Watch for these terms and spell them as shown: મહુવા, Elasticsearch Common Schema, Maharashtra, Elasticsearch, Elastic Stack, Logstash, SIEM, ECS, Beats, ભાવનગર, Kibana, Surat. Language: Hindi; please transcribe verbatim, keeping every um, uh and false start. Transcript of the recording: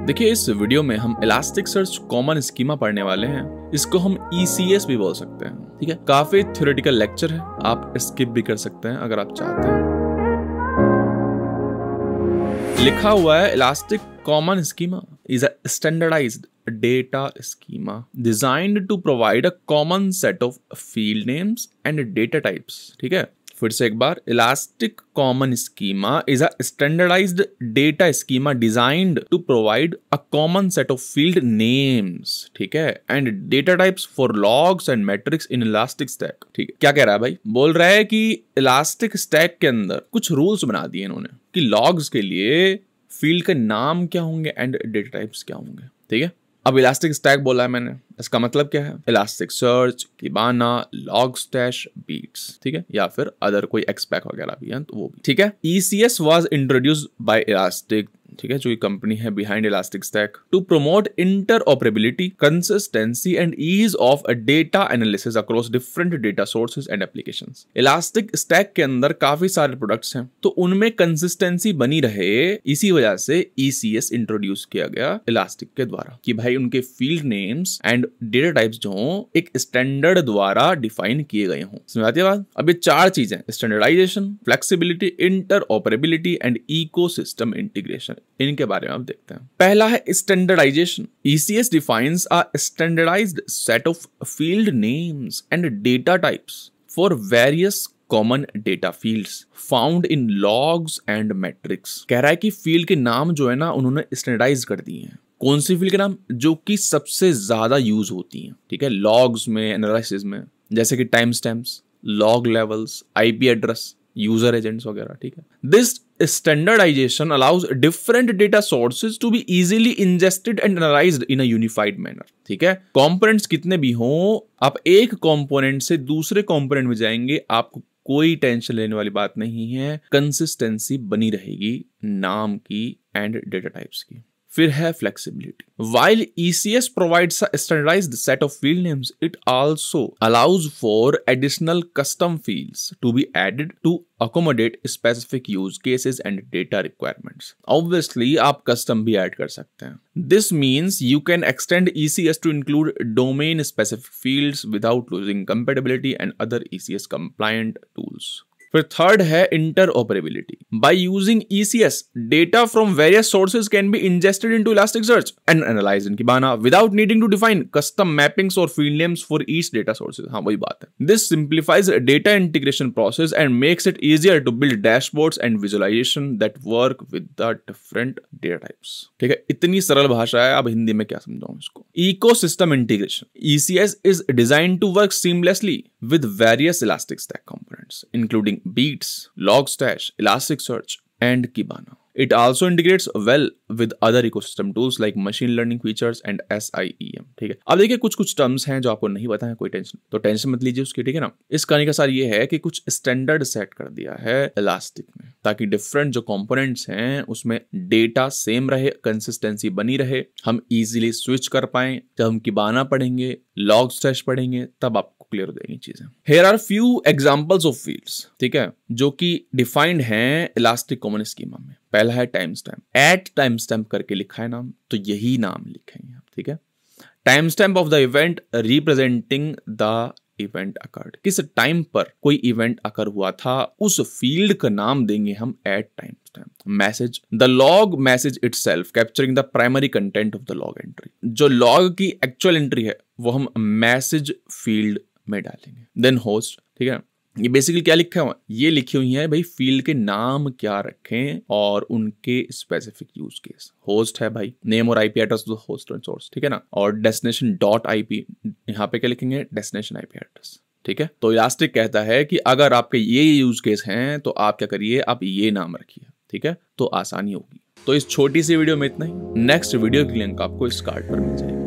देखिए इस वीडियो में हम Elasticsearch कॉमन स्कीमा पढ़ने वाले हैं। इसको हम ई सी एस भी बोल सकते हैं, ठीक है। काफी थ्योरेटिकल लेक्चर है, आप स्किप भी कर सकते हैं अगर आप चाहते हैं। लिखा हुआ है elastic common schema is a standardised data schema designed to provide a common set of field names and data types, ठीक है। फिर से एक बार, elastic common schema is a standardised data schema designed to provide a common set of field names, ठीक है, and data types for logs and metrics in elastic stack, ठीक है। क्या कह रहा है भाई? बोल रहा है कि इलास्टिक स्टैक के अंदर कुछ रूल्स बना दिए इन्होंने कि लॉग्स के लिए फील्ड के नाम क्या होंगे एंड डेटा टाइप्स क्या होंगे, ठीक है। अब इलास्टिक स्टैक बोला है मैंने, इसका मतलब क्या है? Elasticsearch, Kibana, Logstash, Beats, ठीक है, या फिर अदर कोई एक्सपैक वगैरह भी है तो वो भी, ठीक है। E C S was introduced by Elastic, ठीक है, जो ये कंपनी है behind Elastic stack, to promote interoperability, consistency and ease of data analysis across different data sources and applications. Elastic stack के अंदर काफी सारे प्रोडक्ट्स हैं तो उनमें कंसिस्टेंसी बनी रहे, इसी वजह से ई सी एस इंट्रोड्यूस किया गया इलास्टिक के द्वारा कि भाई उनके field names and data types जो एक स्टैंडर्ड द्वारा डिफाइन किए गए हों। समझ आती है बात? अब ये चार चीजें, standardisation, flexibility, interoperability and ecosystem integration, इनके बारे में आप देखते हैं। पहला है standardisation. E C S defines a standardized set of field names and data types for various common data fields found in logs and metrics। कह रहा है कि फील्ड के नाम जो है ना उन्होंने स्टैंडर्डाइज कर दिए हैं। कौन सी फील्ड के नाम? जो कि सबसे ज्यादा यूज होती हैं, ठीक है, लॉग्स में, एनालिसिस में, जैसे कि timestamps, log levels, IP address, user agents वगैरह, ठीक है। This standardization allows different data sources to be easily ingested and analyzed in a unified manner, ठीक है। components कितने भी हों, आप एक component से दूसरे component में जाएंगे, आपको कोई टेंशन लेने वाली बात नहीं है, कंसिस्टेंसी बनी रहेगी नाम की एंड डेटा टाइप्स की। फिर है flexibility. While E C S provides a standardised set of field names, it also allows for additional custom fields to be added to accommodate specific use cases and data requirements. Obviously आप कस्टम भी ऐड कर सकते हैं। This means you can extend E C S to include domain specific fields without losing compatibility and other E C S compliant tools. फिर थर्ड है interoperability. By using E C S, data from various sources can be ingested into Elasticsearch and analysed in Kibana without needing to define custom mappings और field names for each data sources. हाँ, वही बात है। This simplifies data integration process and makes it easier to build dashboards and visualisation that work with the different data types, ठीक है। इतनी सरल भाषा है, अब हिंदी में क्या समझाऊं इसको। Ecosystem integration. E C S is designed to work seamlessly with various Elastic Stack components, including Beats, Logstash, Elasticsearch, and Kibana. It also integrates well with other ecosystem tools like machine learning features and S I E M, ठीक है। अब देखिए कुछ कुछ टर्म्स हैं जो आपको नहीं पता है, कोई टेंशन तो टेंशन मत लीजिए उसकी, ठीक है ना। इस कहानी का सार ये है कि कुछ स्टैंडर्ड सेट कर दिया है इलास्टिक में ताकि डिफरेंट जो कंपोनेंट्स हैं उसमें डेटा सेम रहे, कंसिस्टेंसी बनी रहे, हम इजीली स्विच कर पाए। जब हम किबाना पढ़ेंगे, लॉगस्टैश पढ़ेंगे, तब आपको क्लियर हो जाएगी चीजें। Here are few examples of fields, ठीक है, जो कि डिफाइंड हैं इलास्टिक कॉमन स्कीमा में। पहला है timestamp. At timestamp करके लिखा है नाम, तो यही नाम लिखेंगे आप, ठीक है। Timestamp of the event representing the event occurred. किस टाइम पर कोई इवेंट अकर हुआ था उस फील्ड का नाम देंगे हम at timestamp. Message. The log message itself capturing the primary content of the log entry. जो लॉग की एक्चुअल एंट्री है वो हम मैसेज फील्ड में डालेंगे। देन होस्ट, ठीक है। ये बेसिकली क्या लिखा हुआ? ये लिखी हुई है भाई फील्ड के नाम क्या रखें और उनके स्पेसिफिक यूज केस। होस्ट है भाई, नेम और आईपी एड्रेस तो होस्ट एंड सोर्स, ठीक है ना। और डेस्टिनेशन डॉट आईपी, यहाँ पे क्या लिखेंगे? डेस्टिनेशन आईपी एड्रेस, ठीक है। तो इलास्टिक कहता है कि अगर आपके ये यूज केस हैं तो आप क्या करिए, आप ये नाम रखिए, ठीक है, तो आसानी होगी। तो इस छोटी सी वीडियो में इतना ही। नेक्स्ट वीडियो की लिंक आपको इस कार्ड पर मिल जाएगी।